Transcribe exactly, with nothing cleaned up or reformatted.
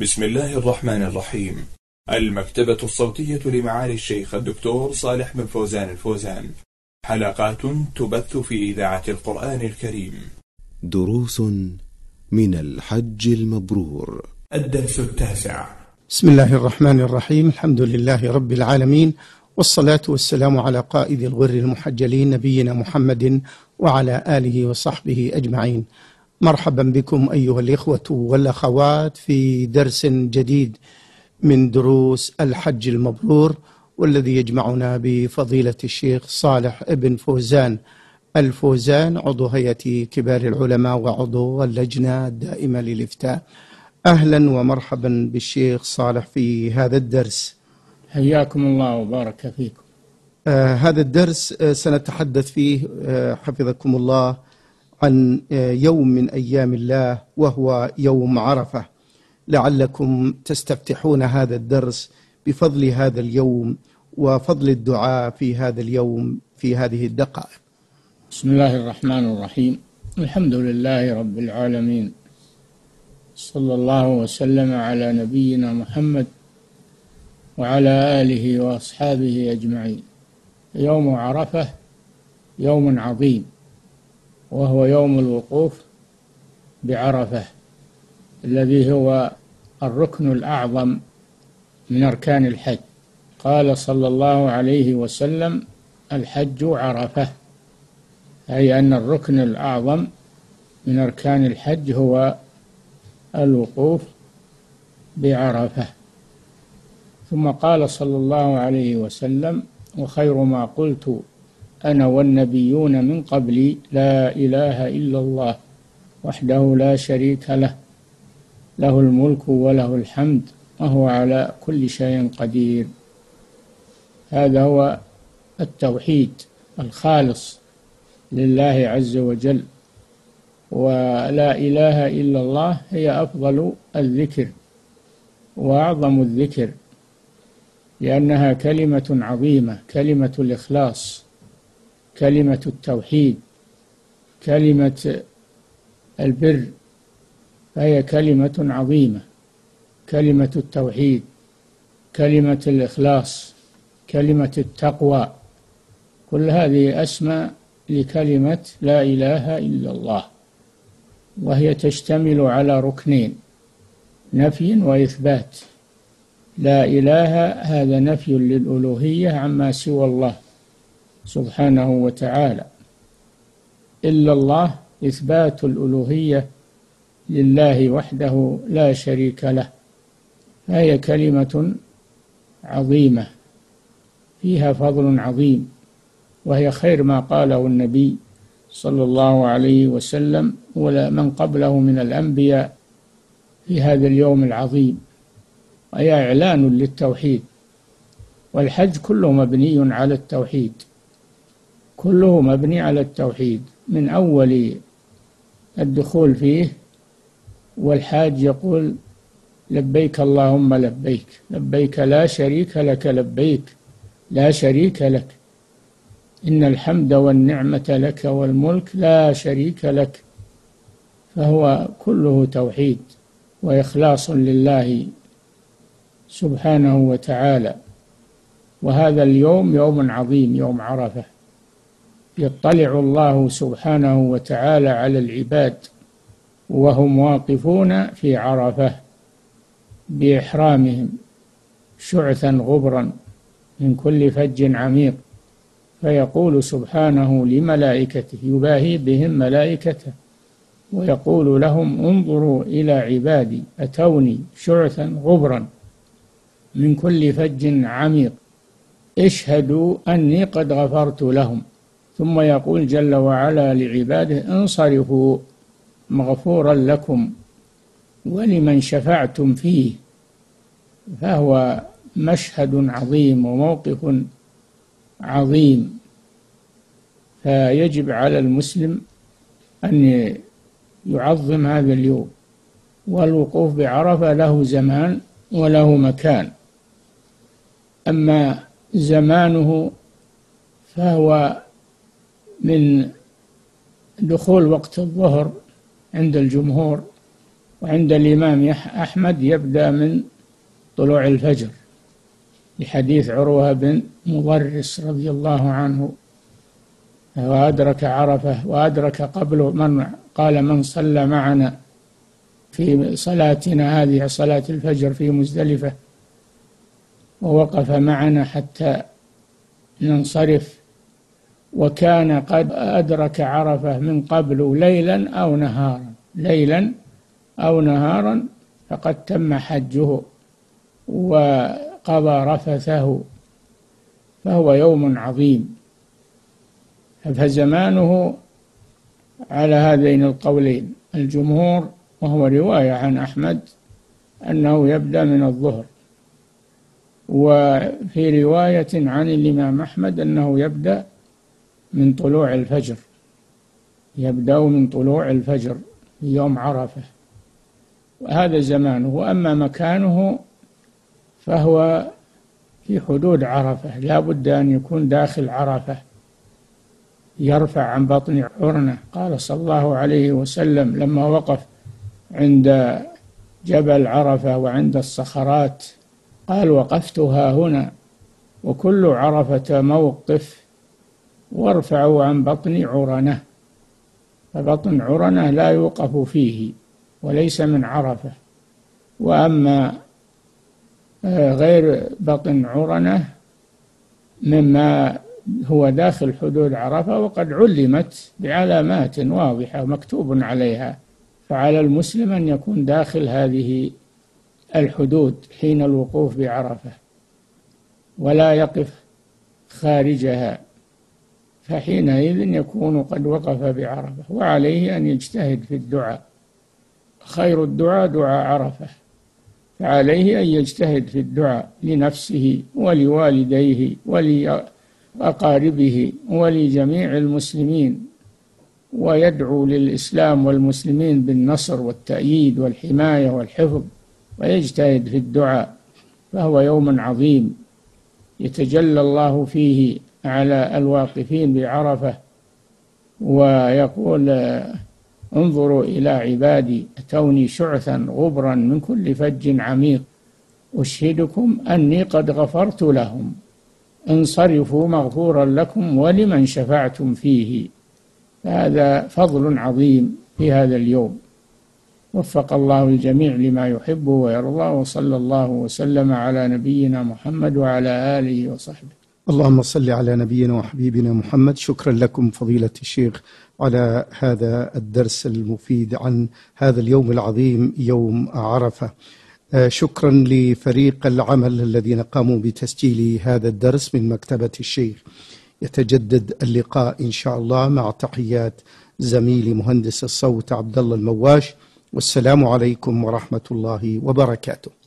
بسم الله الرحمن الرحيم. المكتبة الصوتية لمعالي الشيخ الدكتور صالح بن فوزان الفوزان، حلقات تبث في إذاعة القرآن الكريم. دروس من الحج المبرور، الدرس التاسع. بسم الله الرحمن الرحيم. الحمد لله رب العالمين، والصلاة والسلام على قائد الغر المحجلين نبينا محمد وعلى آله وصحبه أجمعين. مرحبا بكم أيها الإخوة والأخوات في درس جديد من دروس الحج المبرور، والذي يجمعنا بفضيلة الشيخ صالح بن فوزان الفوزان، عضو هيئة كبار العلماء وعضو اللجنة الدائمة للإفتاء. أهلا ومرحبا بالشيخ صالح في هذا الدرس. حياكم الله وبارك فيكم. آه هذا الدرس آه سنتحدث فيه آه حفظكم الله عن يوم من أيام الله، وهو يوم عرفة. لعلكم تستفتحون هذا الدرس بفضل هذا اليوم وفضل الدعاء في هذا اليوم في هذه الدقائق. بسم الله الرحمن الرحيم. الحمد لله رب العالمين، صلى الله وسلم على نبينا محمد وعلى آله وأصحابه أجمعين. يوم عرفة يوم عظيم، وهو يوم الوقوف بعرفة، الذي هو الركن الأعظم من أركان الحج. قال صلى الله عليه وسلم: الحج عرفة، أي أن الركن الأعظم من أركان الحج هو الوقوف بعرفة. ثم قال صلى الله عليه وسلم: وخير ما قلت أنا والنبيون من قبلي، لا إله إلا الله وحده لا شريك له، له الملك وله الحمد وهو على كل شيء قدير. هذا هو التوحيد الخالص لله عز وجل، ولا إله إلا الله هي أفضل الذكر وأعظم الذكر، لأنها كلمة عظيمة، كلمة الإخلاص، كلمة التوحيد، كلمة البر، فهي كلمة عظيمة. كلمة التوحيد، كلمة الإخلاص، كلمة التقوى، كل هذه أسمى لكلمة لا إله إلا الله، وهي تشتمل على ركنين: نفي وإثبات. لا إله هذا نفي للألوهية عما سوى الله سبحانه وتعالى، إلا الله إثبات الألوهية لله وحده لا شريك له، فهي كلمة عظيمة فيها فضل عظيم، وهي خير ما قاله النبي صلى الله عليه وسلم ولا من قبله من الأنبياء في هذا اليوم العظيم، وهي إعلان للتوحيد. والحج كله مبني على التوحيد، كله مبني على التوحيد من أول الدخول فيه. والحاج يقول: لبيك اللهم لبيك، لبيك لا شريك لك لبيك، لا شريك لك، إن الحمد والنعمة لك والملك لا شريك لك. فهو كله توحيد وإخلاص لله سبحانه وتعالى. وهذا اليوم يوم عظيم، يوم عرفة، يطلع الله سبحانه وتعالى على العباد وهم واقفون في عرفة بإحرامهم شعثا غبرا من كل فج عميق، فيقول سبحانه لملائكته، يباهي بهم ملائكته ويقول لهم: انظروا إلى عبادي أتوني شعثا غبرا من كل فج عميق، اشهدوا أني قد غفرت لهم. ثم يقول جل وعلا لعباده: انصرفوا مغفورا لكم ولمن شفعتم فيه. فهو مشهد عظيم وموقف عظيم، فيجب على المسلم أن يعظم هذا اليوم. والوقوف بعرفة له زمان وله مكان. أما زمانه فهو من دخول وقت الظهر عند الجمهور وعند الإمام أحمد يبدأ من طلوع الفجر لحديث عروة بن مضرس رضي الله عنه: وأدرك عرفة وأدرك قبله من قال من صلى معنا في صلاتنا هذه صلاة الفجر في مزدلفة ووقف معنا حتى ننصرف وكان قد أدرك عرفة من قبل ليلا أو نهارا ليلا أو نهارا فقد تم حجه وقضى رفثه فهو يوم عظيم. فزمانه على هذين القولين الجمهور، وهو رواية عن أحمد أنه يبدأ من الظهر، وفي رواية عن الإمام أحمد أنه يبدأ من طلوع الفجر، يبدأ من طلوع الفجر في يوم عرفة. وهذا زمانه. وأما مكانه فهو في حدود عرفة، لا بد أن يكون داخل عرفة، يرفع عن بطن عرنة. قال صلى الله عليه وسلم لما وقف عند جبل عرفة وعند الصخرات قال: وقفتها هنا وكل عرفة موقف وارفعوا عن بطن عرنة. فبطن عرنة لا يوقف فيه وليس من عرفة. وأما غير بطن عرنة مما هو داخل حدود عرفة وقد علمت بعلامات واضحة مكتوب عليها، فعلى المسلم أن يكون داخل هذه الحدود حين الوقوف بعرفة ولا يقف خارجها، فحينئذ يكون قد وقف بعرفة. وعليه أن يجتهد في الدعاء، خير الدعاء دعاء عرفة، فعليه أن يجتهد في الدعاء لنفسه ولوالديه ولأقاربه ولجميع المسلمين، ويدعو للإسلام والمسلمين بالنصر والتأييد والحماية والحفظ، ويجتهد في الدعاء. فهو يوم عظيم يتجلى الله فيه على الواقفين بعرفة ويقول: انظروا إلى عبادي أتوني شعثا غبرا من كل فج عميق أشهدكم أني قد غفرت لهم انصرفوا مغفورا لكم ولمن شفعتم فيه. هذا فضل عظيم في هذا اليوم. وفق الله الجميع لما يحبه ويرضى، وصلى الله وسلم على نبينا محمد وعلى آله وصحبه. اللهم صل على نبينا وحبيبنا محمد. شكرا لكم فضيلة الشيخ على هذا الدرس المفيد عن هذا اليوم العظيم يوم عرفة. شكرا لفريق العمل الذين قاموا بتسجيل هذا الدرس من مكتبة الشيخ. يتجدد اللقاء إن شاء الله مع تحيات زميلي مهندس الصوت عبد الله المواش، والسلام عليكم ورحمة الله وبركاته.